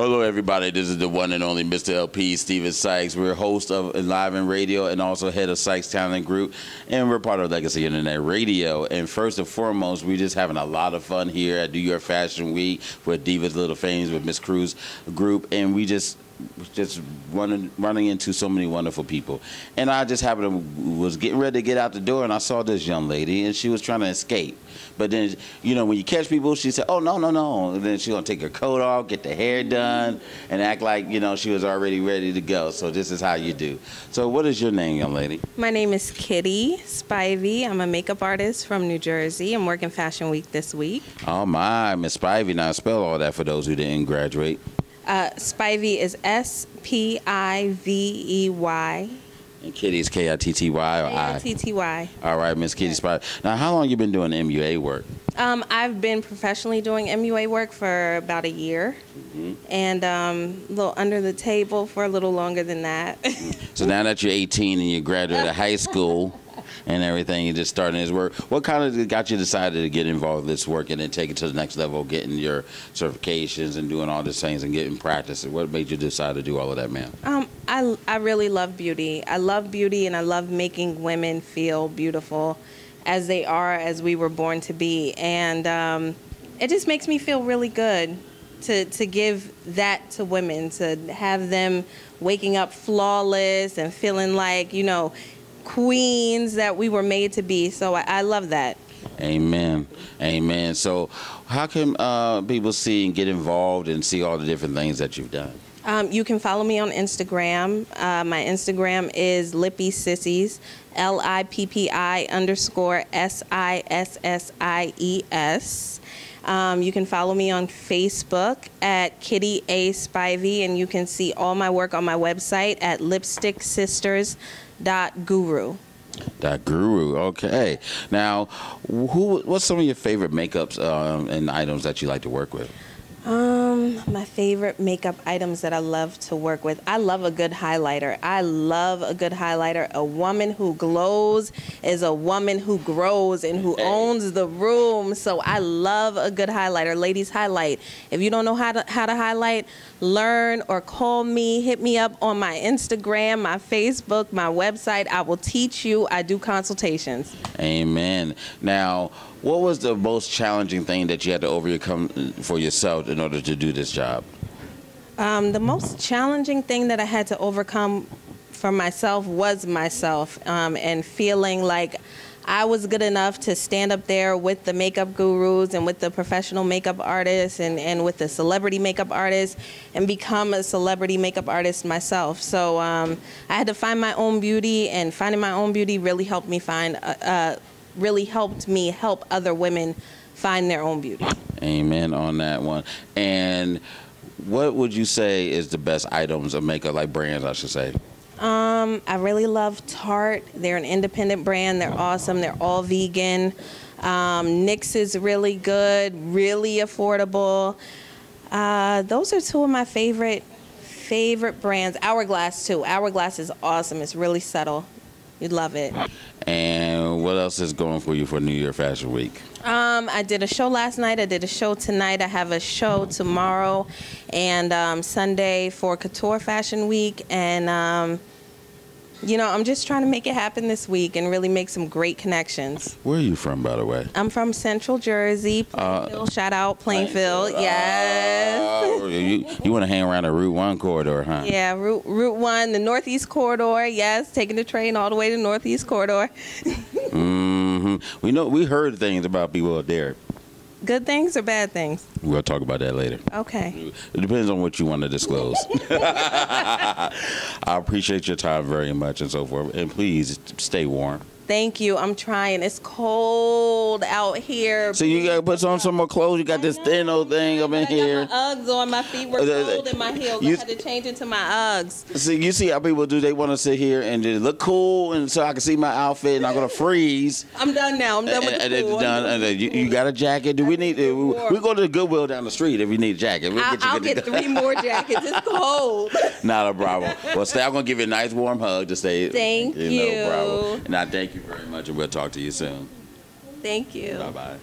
Hello, everybody. This is the one and only Mr. L.P. Steven Sykes. We're host of Enliven Radio and also head of Sykes Talent Group, and we're part of Legacy Internet Radio. And first and foremost, we're just having a lot of fun here at New York Fashion Week with Divas Little Fames, with Miss Cruz Group, and we just running into so many wonderful people. And I just happened to was getting ready to get out the door, and I saw this young lady, and she was trying to escape. But then, you know, when you catch people, she said, "Oh, no, no, no." And then she's going to take her coat off, get the hair done, and act like, you know, she was already ready to go. So this is how you do. So what is your name, young lady? My name is Kitty Spivey. I'm a makeup artist from New Jersey. I'm working Fashion Week this week. Oh, my, Miss Spivey. Now, spell all that for those who didn't graduate. Spivey is S-P-I-V-E-Y. And Kitty is K-I-T-T-Y or I? K-I-T-T-Y. All right, Miss Kitty Spivey. Now, how long you been doing MUA work? I've been professionally doing MUA work for about a year, and a little under the table for a little longer than that. So now that you're 18 and you graduated high school and everything, you're just starting this work. What kind of got you decided to get involved in this work and then take it to the next level, getting your certifications and doing all these things and getting practice? What made you decide to do all of that, ma'am? I really love beauty. I love beauty, and I love making women feel beautiful as they are, as we were born to be. And it just makes me feel really good to give that to women, to have them waking up flawless and feeling like, you know, queens that we were made to be. So I love that. Amen. Amen. So how can people see and get involved and see all the different things that you've done? You can follow me on Instagram. My Instagram is Lippy Sissies, LIPPI_SISSIES. You can follow me on Facebook at Kitty A. Spivey, and you can see all my work on my website at Lipstick Sisters. .guru. Okay. Now, what's some of your favorite makeups and items that you like to work with? My favorite makeup items that I love to work with. I love a good highlighter. I love a good highlighter. A woman who glows is a woman who grows and who owns the room. So I love a good highlighter. Ladies, highlight. If you don't know how to highlight, learn or call me. Hit me up on my Instagram, my Facebook, my website. I will teach you. I do consultations. Amen. Now, what was the most challenging thing that you had to overcome for yourself in order to do this job? The most challenging thing that I had to overcome for myself was myself, and feeling like I was good enough to stand up there with the makeup gurus and with the professional makeup artists and with the celebrity makeup artists and become a celebrity makeup artist myself. So I had to find my own beauty, and finding my own beauty really helped me help other women find their own beauty. Amen on that one. And what would you say is the best items of makeup, like brands, I should say? I really love Tarte. They're an independent brand. They're awesome. They're all vegan. NYX is really good, really affordable. Those are two of my favorite brands. Hourglass, too. Hourglass is awesome. It's really subtle. You'd love it. And what else is going for you for New Year Fashion Week? I did a show last night. I did a show tonight. I have a show tomorrow and Sunday for Couture Fashion Week. And, you know, I'm just trying to make it happen this week and really make some great connections. Where are you from, by the way? I'm from Central Jersey. Plainfield. Shout out Plainfield. Yes. You want to hang around the Route 1 corridor, huh? Yeah, Route 1, the Northeast corridor. Yes, taking the train all the way to Northeast corridor. We heard things about people out there. Good things or bad things? We'll talk about that later. Okay. It depends on what you want to disclose. I appreciate your time very much and so forth. And please stay warm. Thank you. I'm trying. It's cold out here. So you got to put on some more clothes. You got this thin old thing up in here. I got my Uggs on. My feet were cold and my heels. I had to change into my Uggs. So you see how people do. They want to sit here and just look cool, and so I can see my outfit and I'm going to freeze. I'm done now. I'm done with the cool. You got a jacket. Do we need it? We go to the Goodwill down the street if you need a jacket. I'll get 3 more jackets. It's cold. Not a problem. Well, stay. I'm going to give you a nice warm hug to stay. Thank you. No problem. And I thank you very much, and we'll talk to you soon. Thank you. Bye-bye.